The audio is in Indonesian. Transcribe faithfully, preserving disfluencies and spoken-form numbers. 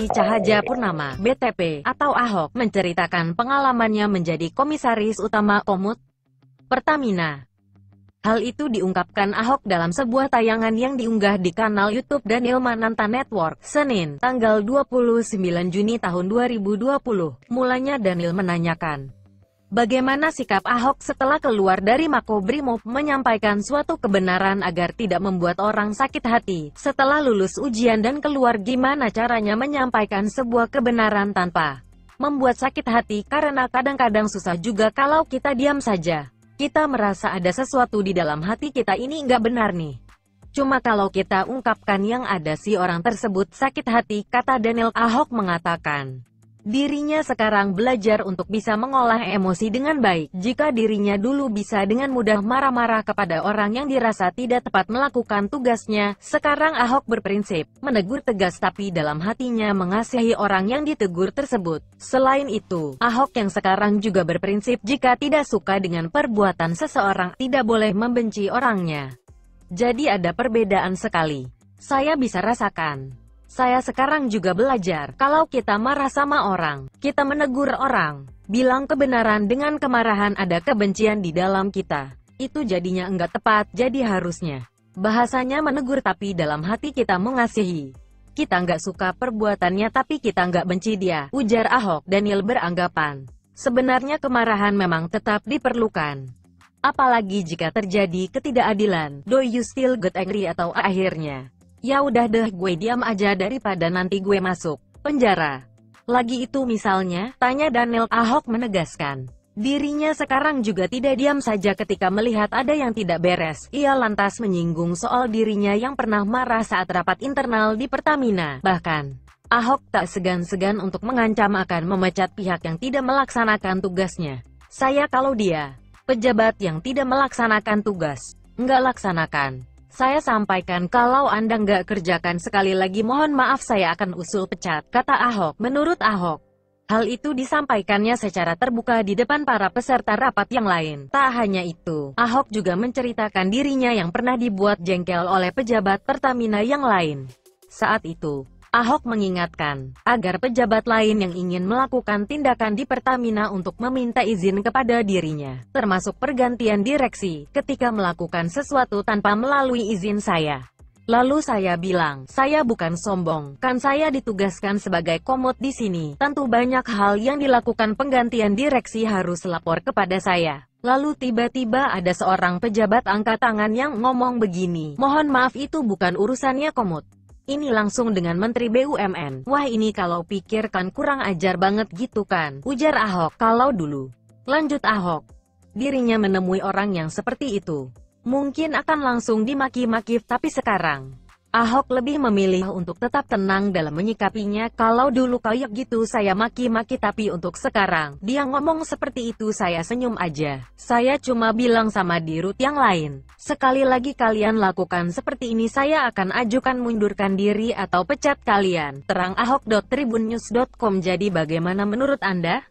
Basuki Chahaja Purnama, B T P, atau Ahok, menceritakan pengalamannya menjadi komisaris utama Komut Pertamina. Hal itu diungkapkan Ahok dalam sebuah tayangan yang diunggah di kanal YouTube Daniel Mananta Network, Senin, tanggal dua puluh sembilan Juni tahun dua ribu dua puluh. Mulanya Daniel menanyakan, bagaimana sikap Ahok setelah keluar dari Mako Brimob menyampaikan suatu kebenaran agar tidak membuat orang sakit hati. Setelah lulus ujian dan keluar, gimana caranya menyampaikan sebuah kebenaran tanpa membuat sakit hati, karena kadang-kadang susah juga kalau kita diam saja. Kita merasa ada sesuatu di dalam hati kita, ini nggak benar nih. Cuma kalau kita ungkapkan yang ada, si orang tersebut sakit hati, kata Daniel. Ahok mengatakan, dirinya sekarang belajar untuk bisa mengolah emosi dengan baik. Jika dirinya dulu bisa dengan mudah marah-marah kepada orang yang dirasa tidak tepat melakukan tugasnya, sekarang Ahok berprinsip menegur tegas tapi dalam hatinya mengasihi orang yang ditegur tersebut. Selain itu, Ahok yang sekarang juga berprinsip jika tidak suka dengan perbuatan seseorang, tidak boleh membenci orangnya. Jadi ada perbedaan sekali. Saya bisa rasakan. Saya sekarang juga belajar, kalau kita marah sama orang, kita menegur orang, bilang kebenaran dengan kemarahan, ada kebencian di dalam kita. Itu jadinya enggak tepat, jadi harusnya bahasanya menegur tapi dalam hati kita mengasihi. Kita enggak suka perbuatannya tapi kita enggak benci dia, ujar Ahok. Daniel beranggapan, sebenarnya kemarahan memang tetap diperlukan. Apalagi jika terjadi ketidakadilan, do you still get angry atau akhirnya, ya udah deh gue diam aja daripada nanti gue masuk penjara. Lagi itu misalnya, tanya Daniel. Ahok menegaskan, dirinya sekarang juga tidak diam saja ketika melihat ada yang tidak beres. Ia lantas menyinggung soal dirinya yang pernah marah saat rapat internal di Pertamina. Bahkan, Ahok tak segan-segan untuk mengancam akan memecat pihak yang tidak melaksanakan tugasnya. Saya kalau dia, pejabat yang tidak melaksanakan tugas, nggak laksanakan. Saya sampaikan, kalau Anda nggak kerjakan sekali lagi mohon maaf saya akan usul pecat, kata Ahok. Menurut Ahok, hal itu disampaikannya secara terbuka di depan para peserta rapat yang lain. Tak hanya itu, Ahok juga menceritakan dirinya yang pernah dibuat jengkel oleh pejabat Pertamina yang lain. Saat itu, Ahok mengingatkan agar pejabat lain yang ingin melakukan tindakan di Pertamina untuk meminta izin kepada dirinya, termasuk pergantian direksi, ketika melakukan sesuatu tanpa melalui izin saya. Lalu saya bilang, saya bukan sombong, kan saya ditugaskan sebagai komut di sini, tentu banyak hal yang dilakukan penggantian direksi harus lapor kepada saya. Lalu tiba-tiba ada seorang pejabat angkat tangan yang ngomong begini, mohon maaf itu bukan urusannya komut. Ini langsung dengan Menteri B U M N. Wah ini kalau pikirkan kurang ajar banget gitu kan, ujar Ahok. Kalau dulu, lanjut Ahok, dirinya menemui orang yang seperti itu, mungkin akan langsung dimaki-maki, tapi sekarang, Ahok lebih memilih untuk tetap tenang dalam menyikapinya. Kalau dulu kayak gitu saya maki-maki, tapi untuk sekarang, dia ngomong seperti itu saya senyum aja. Saya cuma bilang sama dirut yang lain, sekali lagi kalian lakukan seperti ini saya akan ajukan mundurkan diri atau pecat kalian, terang Ahok. Tribunnews dot com. Jadi bagaimana menurut Anda?